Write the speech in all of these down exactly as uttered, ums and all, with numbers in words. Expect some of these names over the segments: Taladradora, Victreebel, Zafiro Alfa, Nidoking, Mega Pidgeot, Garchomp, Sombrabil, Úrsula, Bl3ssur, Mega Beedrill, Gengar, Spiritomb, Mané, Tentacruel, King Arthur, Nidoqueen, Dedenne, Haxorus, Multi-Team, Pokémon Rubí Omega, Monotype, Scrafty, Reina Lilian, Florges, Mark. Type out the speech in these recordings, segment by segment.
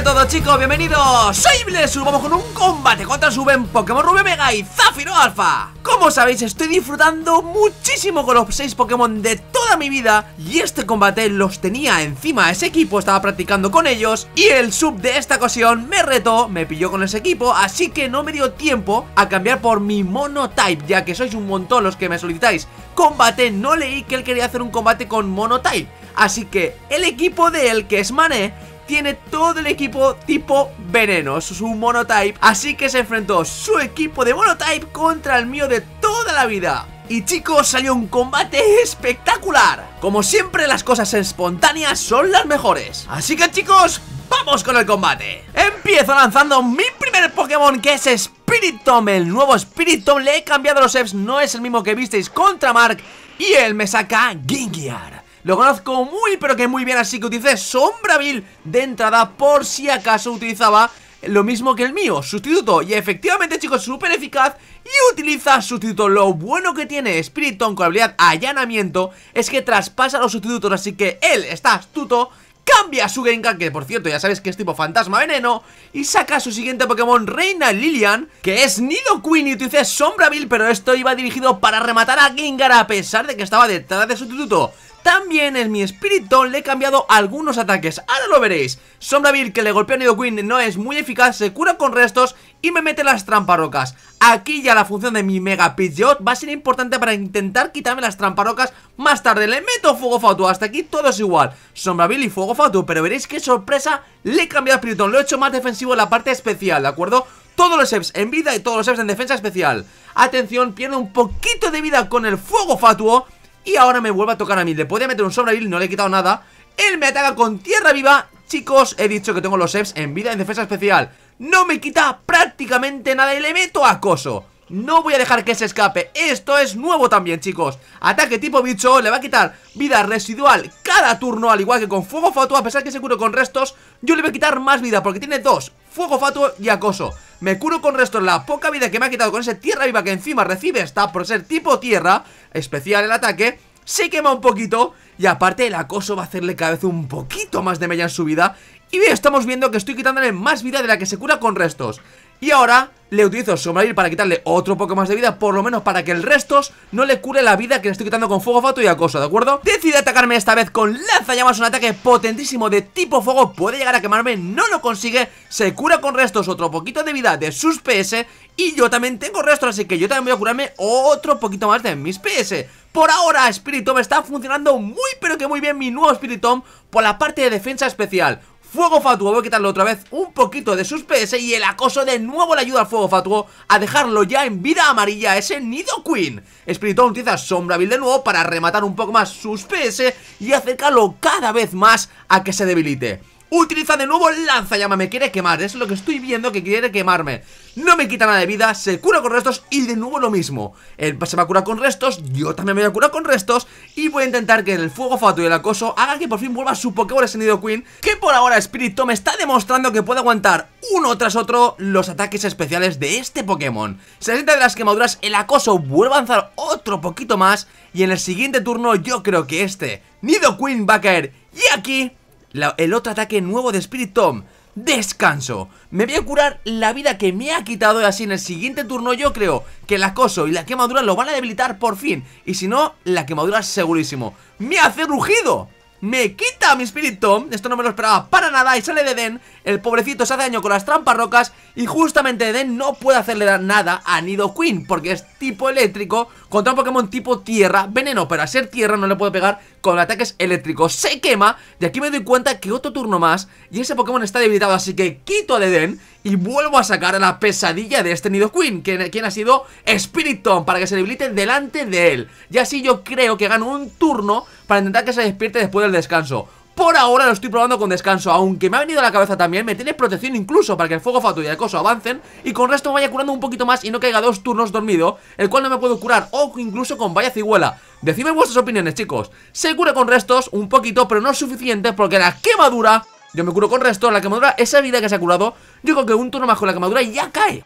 Hola a todos, chicos, bienvenidos. Soy bl tres sur, vamos con un combate contra Suben, Pokémon Rubí Omega y Zafiro Alfa. Como sabéis, estoy disfrutando muchísimo con los seis Pokémon de toda mi vida, y este combate los tenía encima. Ese equipo estaba practicando con ellos, y el sub de esta ocasión me retó, me pilló con ese equipo, así que no me dio tiempo a cambiar por mi monotype, ya que sois un montón los que me solicitáis combate. No leí que él quería hacer un combate con monotype, así que el equipo de él, que es Mané, tiene todo el equipo tipo veneno, su monotype, así que se enfrentó su equipo de monotype contra el mío de toda la vida. Y chicos, salió un combate espectacular. Como siempre, las cosas espontáneas son las mejores. Así que chicos, ¡vamos con el combate! Empiezo lanzando mi primer Pokémon, que es Spiritomb, el nuevo Spiritomb. Le he cambiado los E Vs, no es el mismo que visteis contra Mark, y él me saca Gengar. Lo conozco muy pero que muy bien, así que utilicé Sombrabil de entrada por si acaso utilizaba lo mismo que el mío, Sustituto. Y efectivamente, chicos, súper eficaz y utiliza Sustituto. Lo bueno que tiene Spiritomb con la habilidad Allanamiento es que traspasa los sustitutos, así que él está astuto, cambia su Gengar, que por cierto ya sabes que es tipo fantasma veneno, y saca su siguiente Pokémon, Reina Lilian, que es Nidoqueen, y utiliza Sombrabil, pero esto iba dirigido para rematar a Gengar a pesar de que estaba detrás de Sustituto. También en mi Spiritomb le he cambiado algunos ataques, ahora lo veréis. Sombrabil, que le golpea a Nidoqueen, no es muy eficaz, se cura con restos y me mete las tramparocas. Aquí ya la función de mi Mega Pidgeot va a ser importante para intentar quitarme las tramparocas más tarde. Le meto Fuego Fatuo, hasta aquí todo es igual. Sombrabil y Fuego Fatuo, pero veréis qué sorpresa, le he cambiado a Spiritomb, lo he hecho más defensivo en la parte especial, ¿de acuerdo? Todos los E Vs en vida y todos los E Vs en defensa especial. Atención, pierde un poquito de vida con el Fuego Fatuo. Y ahora me vuelve a tocar a mí, le podía meter un Sombrabil, no le he quitado nada. Él me ataca con Tierra Viva. Chicos, he dicho que tengo los E Vs en vida en defensa especial. No me quita prácticamente nada y le meto Acoso. No voy a dejar que se escape, esto es nuevo también, chicos. Ataque tipo bicho, le va a quitar vida residual cada turno, al igual que con Fuego Fatuo. A pesar que se cure con restos, yo le voy a quitar más vida porque tiene dos, Fuego Fatuo y Acoso. Me curo con restos la poca vida que me ha quitado con ese Tierra Viva, que encima recibe está por ser tipo tierra, especial el ataque. Se quema un poquito y aparte el Acoso va a hacerle cada vez un poquito más de mella en su vida. Y estamos viendo que estoy quitándole más vida de la que se cura con restos. Y ahora le utilizo Sombrabil para quitarle otro poco más de vida, por lo menos para que el restos no le cure la vida que le estoy quitando con Fuego Fatuo y Acoso, ¿de acuerdo? Decide atacarme esta vez con Lanzallamas, un ataque potentísimo de tipo fuego, puede llegar a quemarme, no lo consigue, se cura con restos otro poquito de vida de sus P S, y yo también tengo restos, así que yo también voy a curarme otro poquito más de mis P S. Por ahora Spiritomb está funcionando muy pero que muy bien, mi nuevo Spiritomb, por la parte de defensa especial. Fuego Fatuo, voy a quitarle otra vez un poquito de sus P S, y el Acoso de nuevo le ayuda al Fuego Fatuo a dejarlo ya en vida amarilla, ese Nidoqueen. Spiritomb utiliza Sombrabil de nuevo para rematar un poco más sus P S y acercarlo cada vez más a que se debilite. Utiliza de nuevo Lanzallama, me quiere quemar, es lo que estoy viendo, que quiere quemarme. No me quita nada de vida, se cura con restos y de nuevo lo mismo. Él se va a curar con restos, yo también me voy a curar con restos, y voy a intentar que el Fuego Fatuo y el Acoso haga que por fin vuelva su Pokémon ese Nidoqueen, que por ahora Spiritomb me está demostrando que puede aguantar uno tras otro los ataques especiales de este Pokémon. Se sienta de las quemaduras, el Acoso vuelve a avanzar otro poquito más, y en el siguiente turno yo creo que este Nidoqueen va a caer. Y aquí La, el otro ataque nuevo de Spiritomb, Descanso. Me voy a curar la vida que me ha quitado, y así en el siguiente turno yo creo que el Acoso y la quemadura lo van a debilitar por fin, y si no, la quemadura segurísimo. Me hace Rugido, me quita a mi Spiritomb, esto no me lo esperaba para nada, y sale Dedenne. El pobrecito se hace daño con las trampas rocas, y justamente Dedenne no puede hacerle nada a Nidoqueen porque es tipo eléctrico contra un Pokémon tipo tierra, veneno, pero a ser tierra no le puede pegar con ataques eléctricos. Se quema, y aquí me doy cuenta que otro turno más y ese Pokémon está debilitado, así que quito a Dedenne y vuelvo a sacar a la pesadilla de este Nidoqueen, que, quien ha sido Spiritomb, para que se debilite delante de él. Y así yo creo que gano un turno para intentar que se despierte después del descanso. Por ahora lo estoy probando con Descanso, aunque me ha venido a la cabeza también, me tiene Protección incluso para que el Fuego Fatuo y el Acoso avancen y con resto me vaya curando un poquito más y no caiga dos turnos dormido, el cual no me puedo curar, o incluso con Vaya Cigüela. Decidme vuestras opiniones, chicos. Se cura con restos un poquito, pero no es suficiente porque la quemadura, yo me curo con restos, la quemadura, esa vida que se ha curado, yo creo que un turno más con la quemadura y ya cae.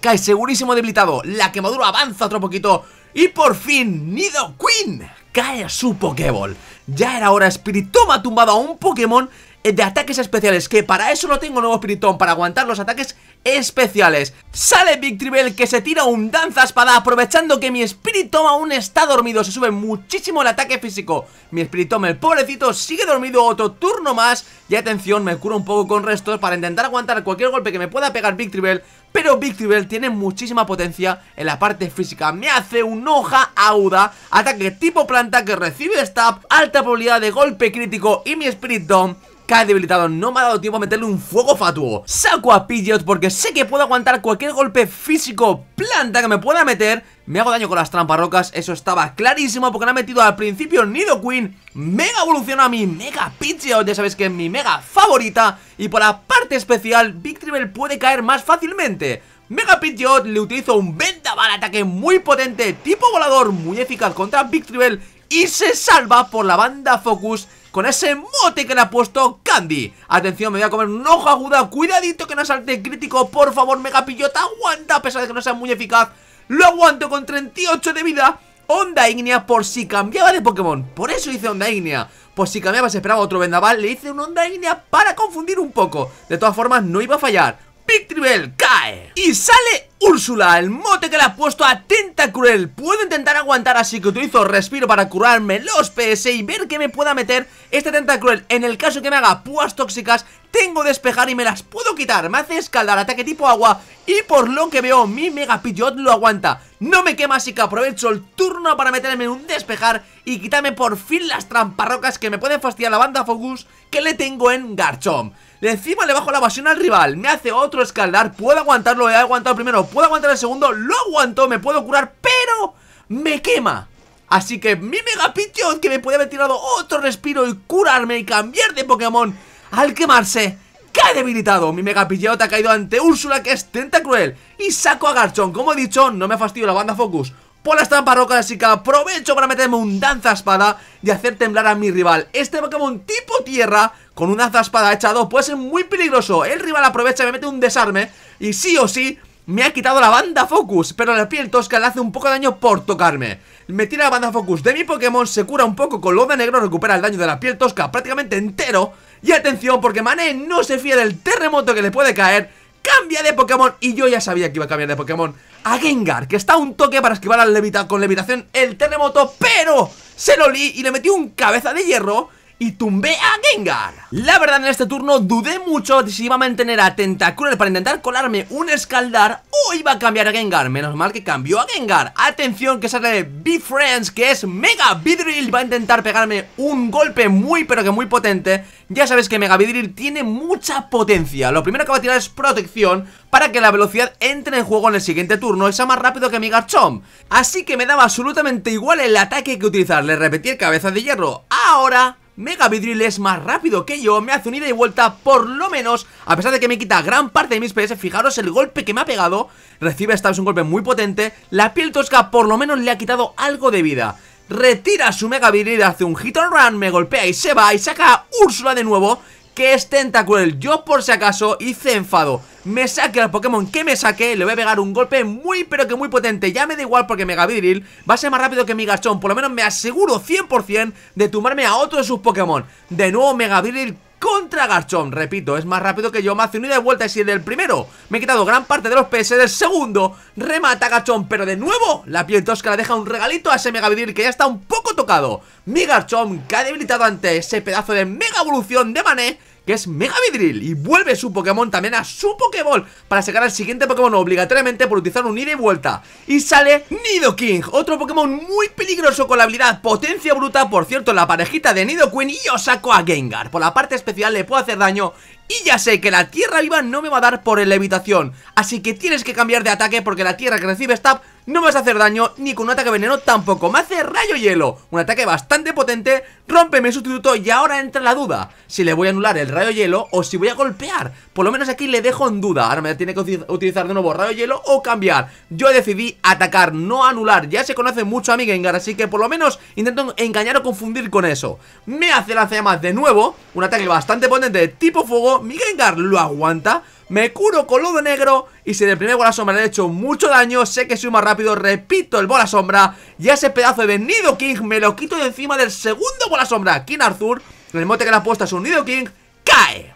Cae segurísimo debilitado, la quemadura avanza otro poquito y por fin Nidoqueen cae a su Pokéball. Ya era hora. Spiritomb ha tumbado a un Pokémon de ataques especiales, que para eso no tengo nuevo Spiritomb, para aguantar los ataques especiales. Sale Victreebel, que se tira un danza espada, aprovechando que mi Spiritomb aún está dormido. Se sube muchísimo el ataque físico. Mi Spiritomb, el pobrecito, sigue dormido otro turno más. Y atención, me curo un poco con restos para intentar aguantar cualquier golpe que me pueda pegar Victreebel. Pero Victreebel tiene muchísima potencia en la parte física. Me hace un hoja auda, ataque tipo planta que recibe stab, alta probabilidad de golpe crítico y mi Spiritomb cae debilitado. No me ha dado tiempo a meterle un fuego fatuo. Saco a Pidgeot porque sé que puedo aguantar cualquier golpe físico planta que me pueda meter. Me hago daño con las tramparrocas, eso estaba clarísimo, porque le ha metido al principio Nidoqueen. Mega evoluciona a mi Mega Pidgeot, ya sabéis que es mi Mega favorita. Y por la parte especial, Victreebel puede caer más fácilmente. Mega Pidgeot le utilizo un vendaval, ataque muy potente, tipo volador, muy eficaz contra Victreebel. Y se salva por la banda Focus con ese mote que le ha puesto Candy. Atención, me voy a comer un ojo aguda. Cuidadito que no salte crítico, por favor. Mega Pidgeot aguanta, a pesar de que no sea muy eficaz. Lo aguanto con treinta y ocho de vida. Onda ígnea por si cambiaba de Pokémon. Por eso hice onda ígnea. Por si cambiaba, se esperaba otro vendaval. Le hice una onda ígnea para confundir un poco. De todas formas, no iba a fallar. Victreebel cae. Y sale Úrsula, el mote que le ha puesto a Tentacruel. Puedo intentar aguantar, así que utilizo respiro para curarme los P S y ver que me pueda meter este Tentacruel. En el caso que me haga púas tóxicas, tengo que despejar y me las puedo quitar. Me hace escaldar, ataque tipo agua, y por lo que veo mi Mega Pidgeot lo aguanta. No me quema, así que aprovecho el turno para meterme en un despejar y quitarme por fin las tramparrocas que me pueden fastidiar la banda Focus que le tengo en Garchomp. Encima le bajo la evasión al rival, me hace otro escaldar. Puedo aguantarlo, he aguantado primero, puedo aguantar el segundo, lo aguanto, me puedo curar, pero me quema. Así que mi Mega Pidgeot, que me puede haber tirado otro respiro y curarme y cambiar de Pokémon, al quemarse cae debilitado. Mi Mega Pidgeot ha caído ante Úrsula, que es Tentacruel. Y saco a Garchomp, como he dicho, no me fastidio la banda Focus por las trampas rocas, así que aprovecho para meterme un danza espada y hacer temblar a mi rival. Este Pokémon tipo tierra con un danza espada echado puede ser muy peligroso. El rival aprovecha y me mete un desarme y sí o sí me ha quitado la banda Focus, pero la piel tosca le hace un poco de daño por tocarme. Me tira la banda Focus de mi Pokémon, se cura un poco con lodo negro, recupera el daño de la piel tosca prácticamente entero. Y atención, porque Mané no se fía del terremoto que le puede caer. Cambia de Pokémon, y yo ya sabía que iba a cambiar de Pokémon a Gengar, que está a un toque para esquivar al levita con levitación el terremoto, pero se lo li y le metí un cabeza de hierro y tumbé a Gengar. La verdad, en este turno dudé mucho de si iba a mantener a Tentacruel para intentar colarme un escaldar o iba a cambiar a Gengar. Menos mal que cambió a Gengar. Atención, que sale Befriends, que es Mega Beedrill. Va a intentar pegarme un golpe muy pero que muy potente. Ya sabéis que Mega Beedrill tiene mucha potencia. Lo primero que va a tirar es protección para que la velocidad entre en juego en el siguiente turno y sea más rápido que mi Garchomp. Así que me daba absolutamente igual el ataque que utilizar. Le repetí el cabeza de hierro. Ahora Mega Beedrill es más rápido que yo, me hace un ida y vuelta por lo menos, a pesar de que me quita gran parte de mis P S. Fijaros el golpe que me ha pegado, recibe stabs, un golpe muy potente. La piel tosca por lo menos le ha quitado algo de vida. Retira su Mega Beedrill, hace un hit and run, me golpea y se va, y saca a Úrsula de nuevo, que es Tentacruel. Yo por si acaso hice enfado, me saque al Pokémon que me saque, le voy a pegar un golpe muy pero que muy potente. Ya me da igual porque Mega Beedrill va a ser más rápido que mi Garchomp, por lo menos me aseguro cien por ciento de tumbarme a otro de sus Pokémon. De nuevo Mega Beedrill contra Garchomp, repito, es más rápido que yo, me hace un ida de vuelta. Y si el del primero me he quitado gran parte de los P S, del segundo remata a Garchomp, pero de nuevo la piel tosca le deja un regalito a ese Mega Beedrill, que ya está un poco tocado. Mi Garchomp cae debilitado ante ese pedazo de Mega Evolución de Mané, que es Mega Beedrill, y vuelve su Pokémon también a su Pokéball para sacar al siguiente Pokémon obligatoriamente por utilizar un ida y vuelta. Y sale Nidoking, otro Pokémon muy peligroso con la habilidad Potencia Bruta, por cierto, la parejita de Nidoqueen. Y yo saco a Gengar, por la parte especial le puedo hacer daño y ya sé que la tierra viva no me va a dar por el levitación, así que tienes que cambiar de ataque porque la tierra que recibe stab no me vas a hacer daño, ni con un ataque veneno tampoco. Me hace rayo hielo, un ataque bastante potente, rompe mi sustituto y ahora entra la duda, si le voy a anular el rayo hielo o si voy a golpear. Por lo menos aquí le dejo en duda, ahora me tiene que utilizar de nuevo rayo hielo o cambiar. Yo decidí atacar, no anular, ya se conoce mucho a mi Gengar, así que por lo menos intento engañar o confundir con eso. Me hace lanzallamas de nuevo, un ataque bastante potente de tipo fuego, mi Gengar lo aguanta. Me curo con lodo negro y si en el primer bola sombra le he hecho mucho daño, sé que soy más rápido, repito el bola sombra y ese pedazo de Nidoking me lo quito de encima del segundo bola sombra, King Arthur. El mote que le ha puesto es un Nidoking cae.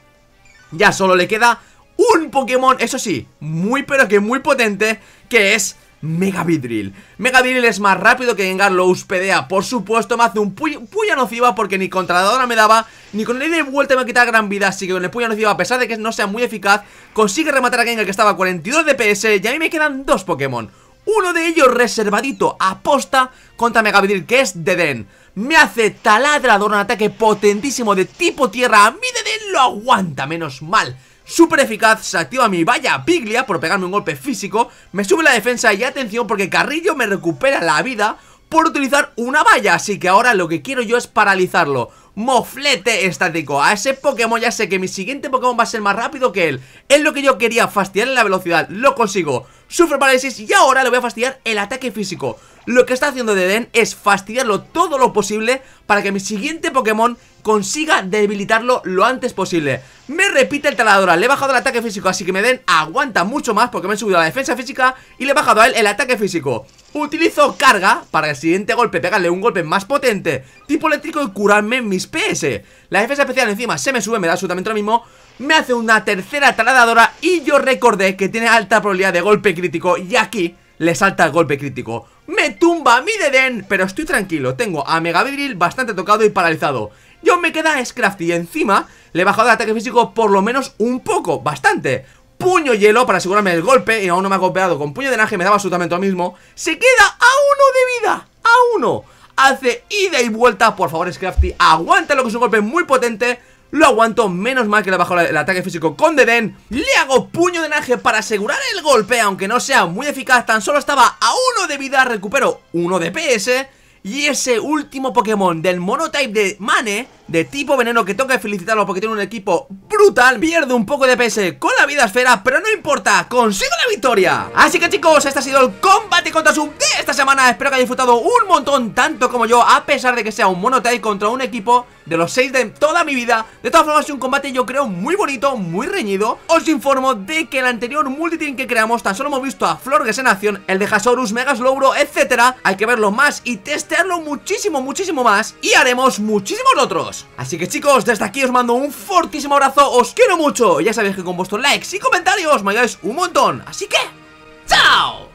Ya solo le queda un Pokémon, eso sí, muy pero que muy potente, que es Mega Beedrill. Mega Beedrill es más rápido que Gengar, lo hospedea, por supuesto. Me hace un puya, puya nociva porque ni controladora me daba, ni con el ida y vuelta me quita gran vida. Así que con el puya nociva, a pesar de que no sea muy eficaz, consigue rematar a Gengar, que estaba a cuarenta y dos D P S. Y a mí me quedan dos Pokémon, uno de ellos reservadito a posta contra Mega Beedrill, que es Dedenne. Me hace taladrador, un ataque potentísimo de tipo tierra. A mí Dedenne lo aguanta, menos mal. Súper eficaz, se activa mi valla piglia por pegarme un golpe físico. Me sube la defensa y atención porque Carrillo me recupera la vida por utilizar una valla. Así que ahora lo que quiero yo es paralizarlo. Moflete estático. A ese Pokémon ya sé que mi siguiente Pokémon va a ser más rápido que él. Es lo que yo quería, fastidiar en la velocidad. Lo consigo. Sufre parálisis y ahora le voy a fastidiar el ataque físico. Lo que está haciendo Dedenne es fastidiarlo todo lo posible para que mi siguiente Pokémon consiga debilitarlo lo antes posible. Me repite el taladora, le he bajado el ataque físico, así que me den aguanta mucho más porque me he subido a la defensa física y le he bajado a él el ataque físico. Utilizo carga para el siguiente golpe, pegarle un golpe más potente, tipo eléctrico, y curarme mis P S. La defensa especial encima se me sube, me da absolutamente lo mismo. Me hace una tercera taladora y yo recordé que tiene alta probabilidad de golpe crítico y aquí le salta el golpe crítico. Me tumba mi Dedenne, pero estoy tranquilo, tengo a Mega Beedrill bastante tocado y paralizado. Yo me queda Scrafty y encima le he bajado el ataque físico por lo menos un poco, bastante. Puño hielo para asegurarme el golpe y aún no me ha golpeado con puño de drenaje, me daba absolutamente lo mismo. Se queda a uno de vida, a uno. Hace ida y vuelta, por favor Scrafty, aguanta lo que es un golpe muy potente. Lo aguanto, menos mal que le bajo el ataque físico con Dedenne. Le hago puño de drenaje para asegurar el golpe, aunque no sea muy eficaz, tan solo estaba a uno de vida, recupero uno D P S. Y ese último Pokémon del monotype de Mané, de tipo veneno, que tengo que felicitarlo porque tiene un equipo brutal, pierde un poco de D P S con la vida esfera, pero no importa, consigo la victoria. Así que chicos, este ha sido el combate contra sub de esta semana. Espero que hayáis disfrutado un montón, tanto como yo, a pesar de que sea un monotype contra un equipo de los seis de toda mi vida. De todas formas, es un combate yo creo muy bonito, muy reñido. Os informo de que el anterior multiteam que creamos tan solo hemos visto a Florges en acción, el de Haxorus, Megaslowbro, etcétera. Hay que verlo más y testearlo muchísimo, muchísimo más, y haremos muchísimos otros. Así que chicos, desde aquí os mando un fortísimo abrazo, os quiero mucho. Ya sabéis que con vuestros likes y comentarios me ayudáis un montón. Así que, ¡chao!